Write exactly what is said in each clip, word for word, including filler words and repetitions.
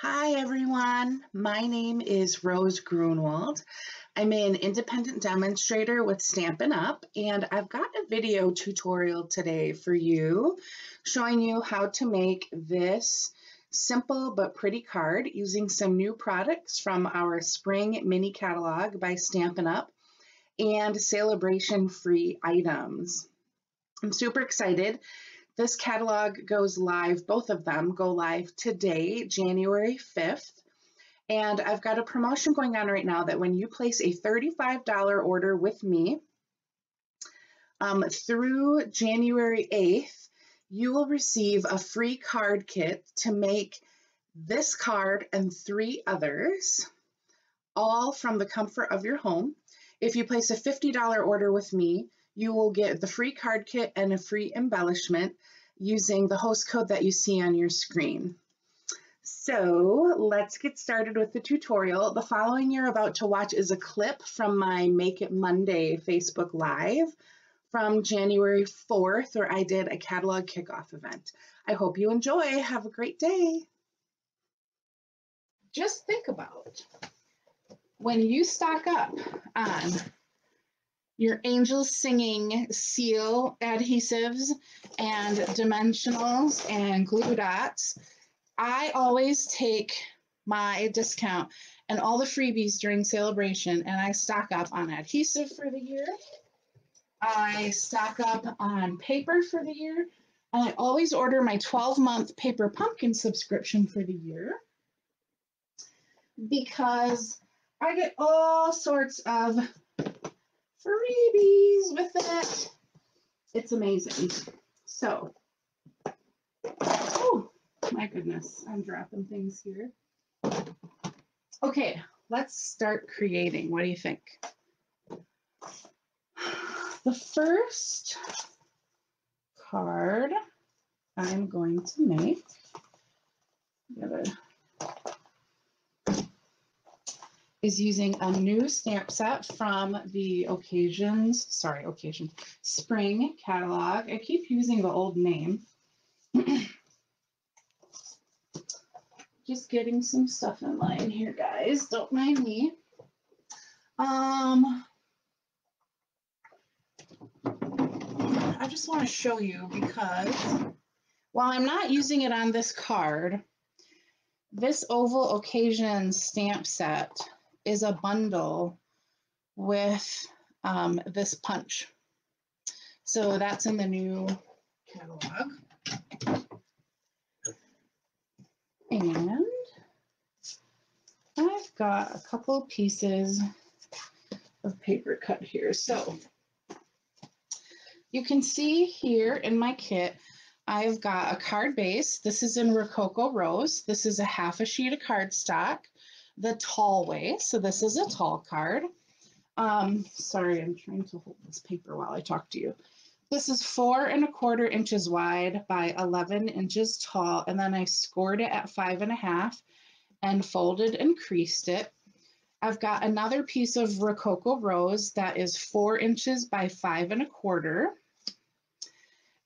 Hi everyone, my name is Rose Grunewald. I'm an independent demonstrator with Stampin' Up, and I've got a video tutorial today for you showing you how to make this simple but pretty card using some new products from our spring mini catalog by Stampin' Up and Sale-A-Bration free items. I'm super excited. This catalog goes live, both of them go live today, January fifth. And I've got a promotion going on right now that when you place a thirty-five dollar order with me um, through January eighth, you will receive a free card kit to make this card and three others, all from the comfort of your home. If you place a fifty dollar order with me, you will get the free card kit and a free embellishment using the host code that you see on your screen. So let's get started with the tutorial. The following you're about to watch is a clip from my Make It Monday Facebook Live from January fourth, where I did a catalog kickoff event. I hope you enjoy. Have a great day. Just think about when you stock up on your angels singing seal adhesives and dimensionals and glue dots. I always take my discount and all the freebies during Sale-A-Bration, and I stock up on adhesive for the year. I stock up on paper for the year. And I always order my twelve month Paper Pumpkin subscription for the year because I get all sorts of freebies with it. It's amazing. So, oh my goodness, I'm dropping things here. Okay, let's start creating. What do you think? The first card I'm going to make, is using a new stamp set from the Occasions, sorry, Occasions, Spring Catalog. I keep using the old name. Just getting some stuff in line here, guys. Don't mind me. Um, I just want to show you because while I'm not using it on this card, this Oval Occasions stamp set is a bundle with um, this punch. So that's in the new catalog. And I've got a couple pieces of paper cut here. So you can see here in my kit, I've got a card base. This is in Rococo Rose. This is a half a sheet of cardstock. The tall way, so this is a tall card. Um, sorry, I'm trying to hold this paper while I talk to you. This is four and a quarter inches wide by eleven inches tall, and then I scored it at five and a half and folded and creased it. I've got another piece of Rococo Rose that is four inches by five and a quarter.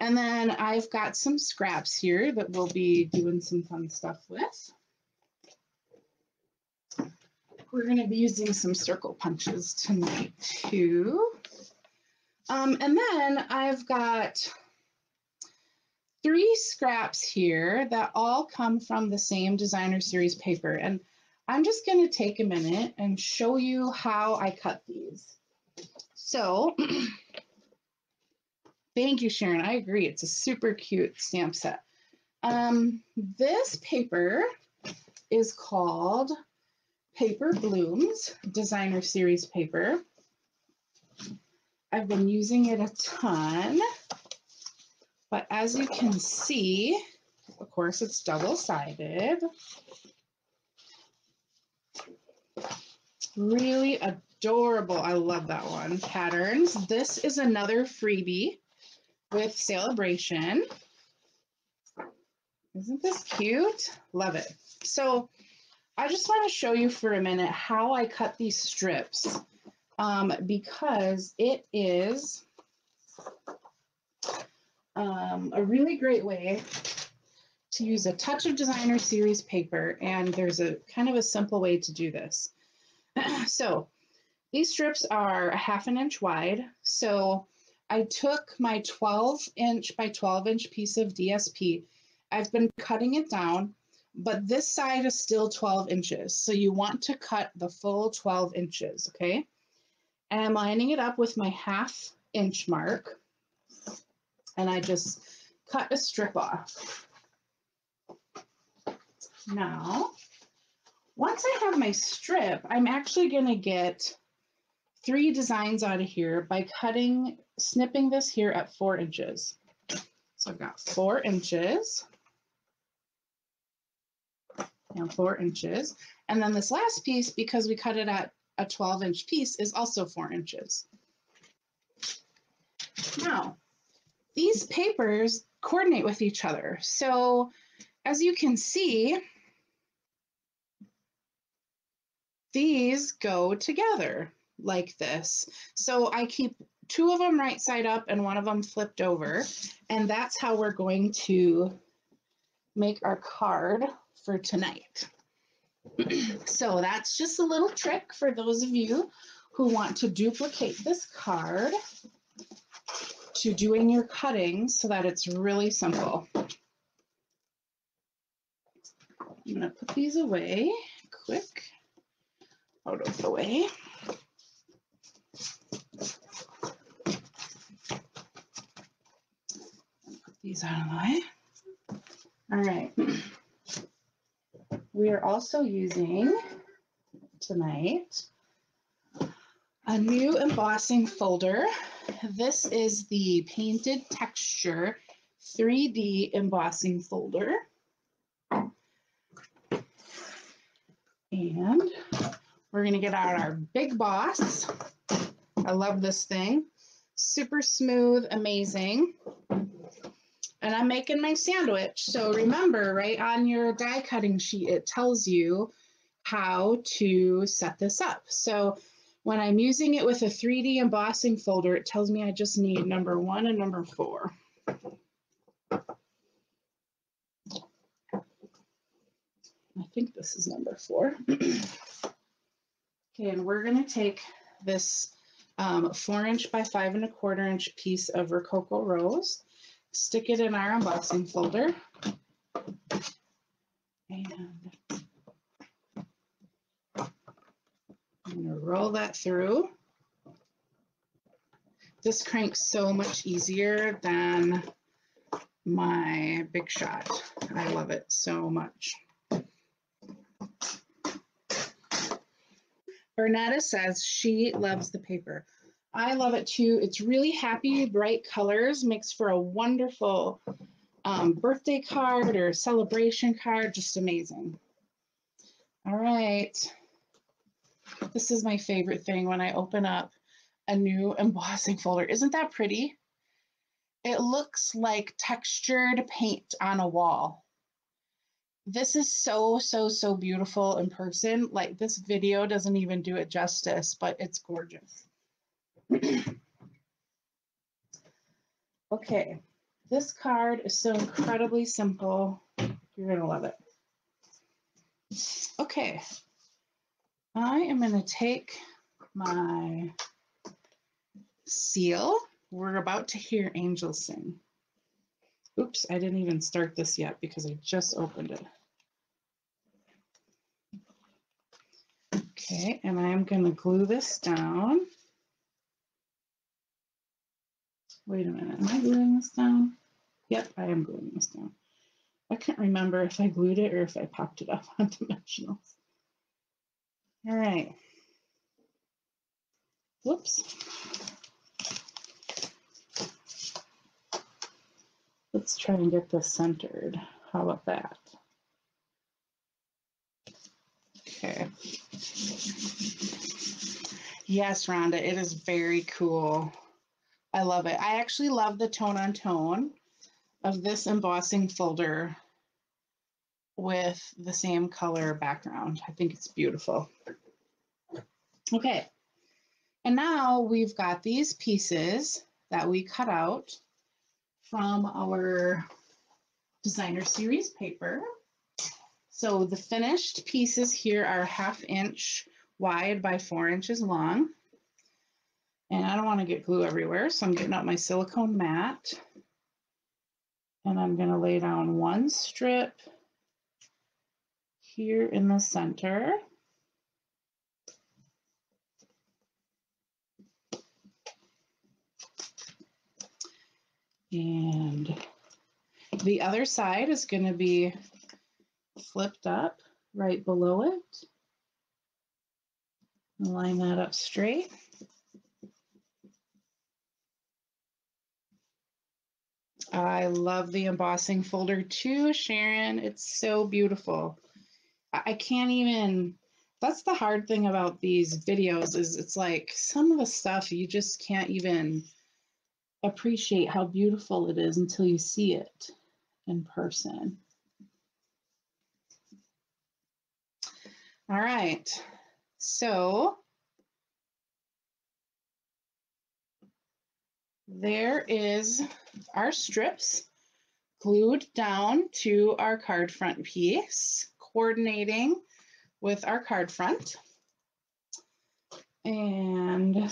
And then I've got some scraps here that we'll be doing some fun stuff with. We're going to be using some circle punches tonight too. Um, and then I've got three scraps here that all come from the same Designer Series paper. And I'm just going to take a minute and show you how I cut these. So thank you, Sharon. I agree. It's a super cute stamp set. Um, this paper is called Paper Blooms Designer Series paper. I've been using it a ton, but as you can see, of course, it's double-sided. Really adorable. I love that one. Patterns. This is another freebie with Sale-A-Bration. Isn't this cute? Love it. So I just want to show you for a minute how I cut these strips um, because it is um, a really great way to use a touch of Designer Series paper, and there's a kind of a simple way to do this. So these strips are a half an inch wide. So I took my twelve inch by twelve inch piece of D S P. I've been cutting it down, but this side is still twelve inches. So you want to cut the full twelve inches, okay? And I'm lining it up with my half inch mark, and I just cut a strip off. Now, once I have my strip, I'm actually gonna get three designs out of here by cutting, snipping this here at four inches. So I've got four inches and four inches. And then this last piece, because we cut it at a twelve inch piece, is also four inches. Now, these papers coordinate with each other. So as you can see, these go together like this. So I keep two of them right side up and one of them flipped over. And that's how we're going to make our card for tonight. So that's just a little trick for those of you who want to duplicate this card to doing your cutting so that it's really simple. I'm gonna put these away quick, out of the way. Put these out of the way. All right. We are also using tonight a new embossing folder. This is the Painted Texture three D Embossing Folder. And we're gonna get out our Big Boss. I love this thing. Super smooth, amazing. And I'm making my sandwich. So remember, right on your die cutting sheet, it tells you how to set this up. So when I'm using it with a three D embossing folder, it tells me I just need number one and number four. I think this is number four. Okay, and we're gonna take this um, four inch by five and a quarter inch piece of Rococo Rose, stick it in our embossing folder, and I'm gonna roll that through. This crank's so much easier than my Big Shot. I love it so much. Bernetta says she loves the paper. I love it too. It's really happy, bright colors, makes for a wonderful um, birthday card or celebration card, just amazing. All right. This is my favorite thing when I open up a new embossing folder. Isn't that pretty? It looks like textured paint on a wall. This is so, so, so beautiful in person. Like, this video doesn't even do it justice, but it's gorgeous. Okay, this card is so incredibly simple. You're gonna love it. Okay, I am gonna take my seal. We're about to hear angels sing. Oops, I didn't even start this yet because I just opened it. Okay, and I'm gonna glue this down. Wait a minute, am I gluing this down? Yep, I am gluing this down. I can't remember if I glued it or if I popped it up on dimensionals. All right. Whoops. Let's try and get this centered. How about that? Okay. Yes, Rhonda, it is very cool. I love it. I actually love the tone on tone of this embossing folder with the same color background. I think it's beautiful. Okay. And now we've got these pieces that we cut out from our Designer Series paper. So the finished pieces here are half inch wide by four inches long. And I don't want to get glue everywhere, so I'm getting out my silicone mat. And I'm going to lay down one strip here in the center. And the other side is going to be flipped up right below it. Line that up straight. I love the embossing folder too, Sharon. It's so beautiful. I can't even, that's the hard thing about these videos is it's like some of the stuff you just can't even appreciate how beautiful it is until you see it in person. All right, so there is our strips glued down to our card front piece, coordinating with our card front. And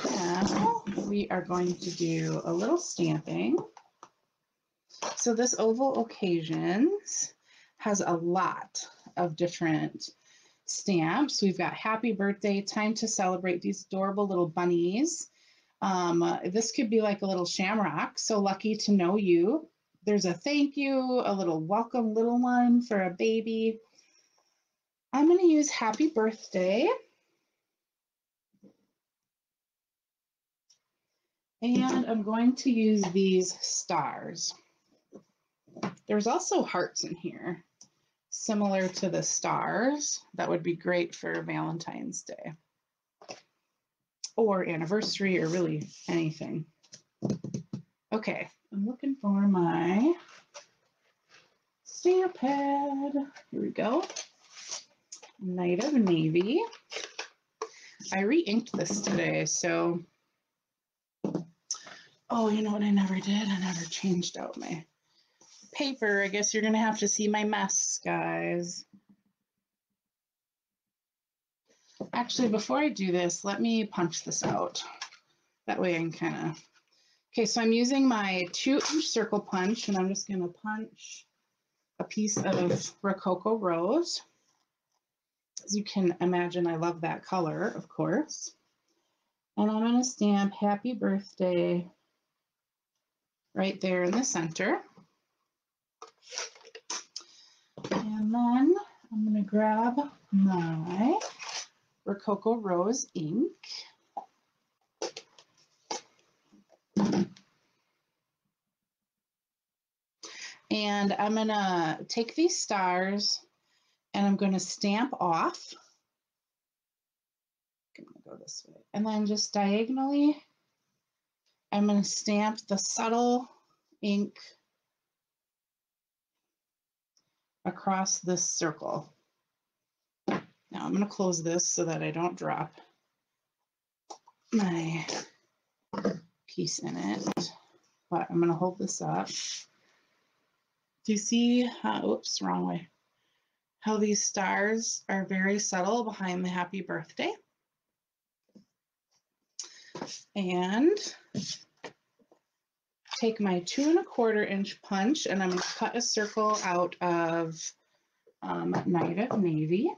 now we are going to do a little stamping. So this Oval Occasions has a lot of different stamps. We've got Happy Birthday, Time to Celebrate, these adorable little bunnies. Um, uh, this could be like a little shamrock, So Lucky to Know You. There's a thank you, a little welcome little one for a baby. I'm going to use Happy Birthday. And I'm going to use these stars. There's also hearts in here, similar to the stars. That would be great for Valentine's Day or anniversary or really anything. Okay, I'm looking for my stamp pad. Here we go. Night of Navy. I re-inked this today, so. Oh, you know what I never did? I never changed out my paper. I guess you're gonna have to see my mess, guys. Actually, before I do this, let me punch this out. That way I can kind of, okay, so I'm using my two inch circle punch and I'm just gonna punch a piece of Rococo Rose. As you can imagine, I love that color, of course. And I'm gonna stamp Happy Birthday right there in the center. And then I'm going to grab my Rococo Rose ink. And I'm going to take these stars and I'm going to stamp off. I'm going to go this way. And then just diagonally, I'm going to stamp the subtle ink across this circle. Now I'm going to close this so that I don't drop my piece in it, but I'm going to hold this up. Do you see how, oops, wrong way, how these stars are very subtle behind the Happy Birthday? And take my two and a quarter inch punch and I'm going to cut a circle out of um, Night of Navy.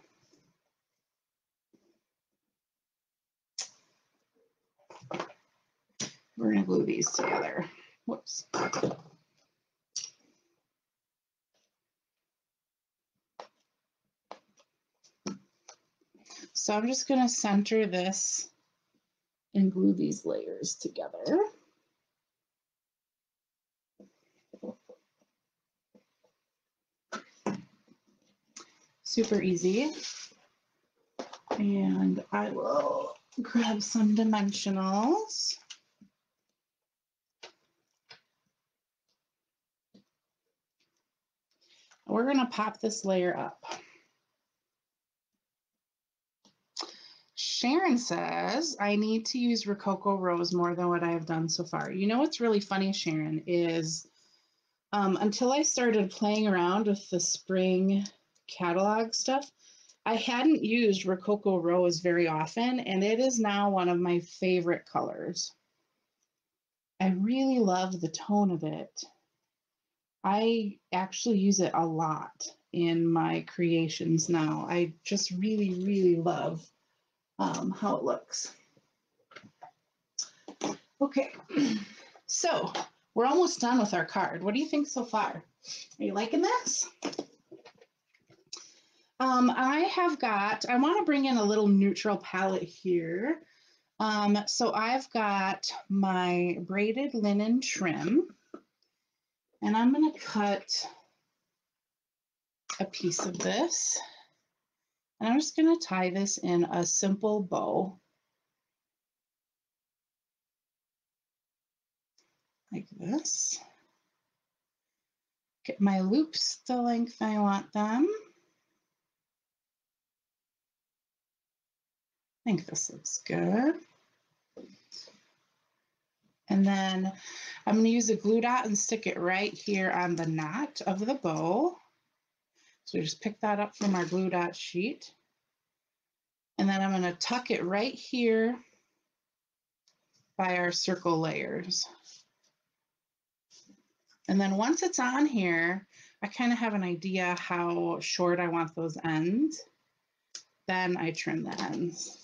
We're going to glue these together. Whoops. So I'm just going to center this and glue these layers together. Super easy. And I will grab some dimensionals. We're going to pop this layer up. Sharon says, I need to use Rococo Rose more than what I have done so far. You know what's really funny, Sharon, is Um, until I started playing around with the spring catalog stuff, I hadn't used Rococo Rose very often, and it is now one of my favorite colors. I really love the tone of it. I actually use it a lot in my creations now. I just really, really love um, how it looks. Okay, so we're almost done with our card. What do you think so far? Are you liking this? Um, I have got, I want to bring in a little neutral palette here. Um, so I've got my Braided Linen Trim, and I'm going to cut a piece of this, and I'm just going to tie this in a simple bow, like this. Get my loops the length I want them. I think this looks good. And then I'm going to use a glue dot and stick it right here on the knot of the bow. So we just pick that up from our glue dot sheet. And then I'm going to tuck it right here by our circle layers. And then once it's on here, I kind of have an idea how short I want those ends. Then I trim the ends.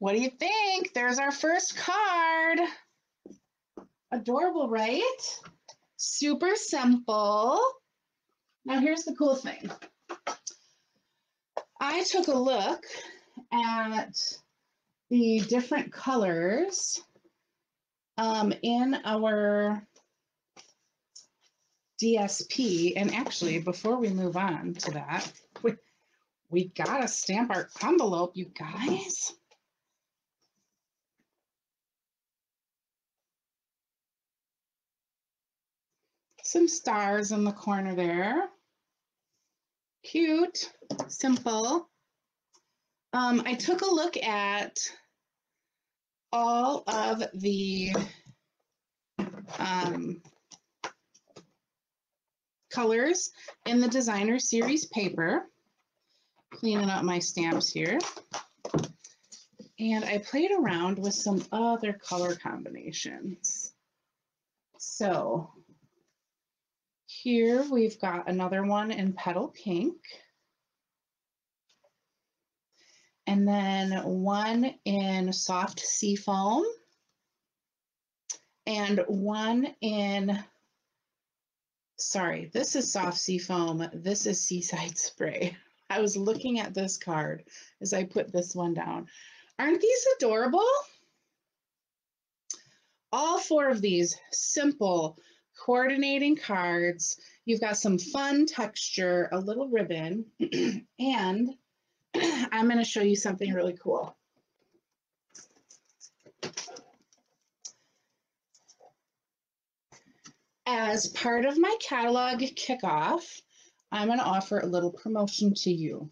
What do you think? There's our first card. Adorable, right? Super simple. Now here's the cool thing. I took a look at the different colors um, in our D S P, and actually, before we move on to that, we, we gotta stamp our envelope, you guys. Some stars in the corner there. Cute, simple. Um, I took a look at all of the um, colors in the Designer Series paper, cleaning up my stamps here, and I played around with some other color combinations. So here we've got another one in Petal Pink, and then one in Soft Sea Foam, and one in Sorry, this is Soft Sea Foam. This is Seaside Spray. I was looking at this card as I put this one down. Aren't these adorable? All four of these simple coordinating cards. You've got some fun texture, a little ribbon, and I'm going to show you something really cool. As part of my catalog kickoff, I'm going to offer a little promotion to you.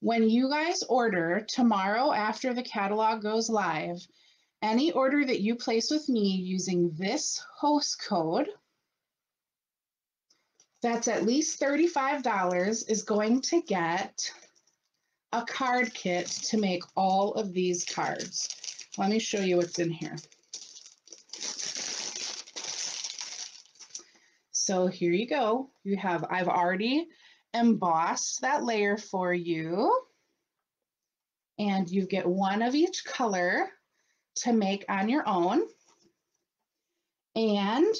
When you guys order tomorrow after the catalog goes live, any order that you place with me using this host code that's at least thirty-five dollars is going to get a card kit to make all of these cards. Let me show you what's in here. So here you go. You have, I've already embossed that layer for you, and you get one of each color to make on your own. And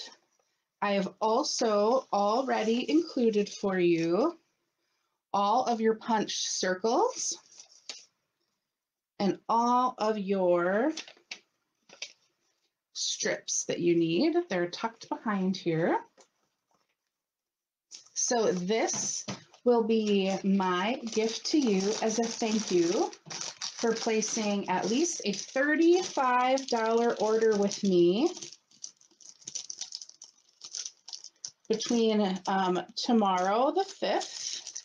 I have also already included for you all of your punch circles and all of your strips that you need. They're tucked behind here. So this will be my gift to you as a thank you for placing at least a thirty-five dollar order with me between um, tomorrow the fifth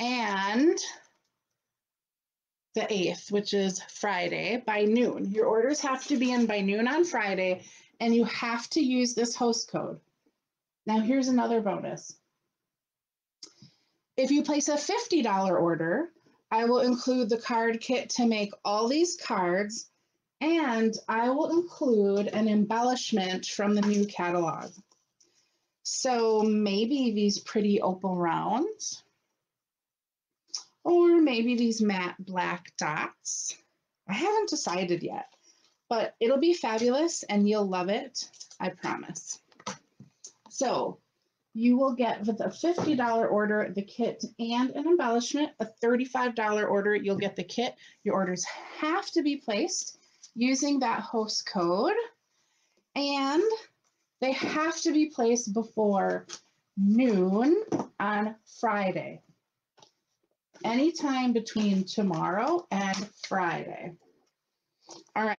and the eighth, which is Friday, by noon. Your orders have to be in by noon on Friday, and you have to use this host code. Now here's another bonus. If you place a fifty dollar order, I will include the card kit to make all these cards, and I will include an embellishment from the new catalog. So maybe these pretty opal rounds, or maybe these matte black dots. I haven't decided yet, but it'll be fabulous and you'll love it, I promise. So you will get, with a fifty dollar order, the kit and an embellishment. A thirty-five dollar order, you'll get the kit. Your orders have to be placed using that host code, and they have to be placed before noon on Friday. Anytime between tomorrow and Friday. All right.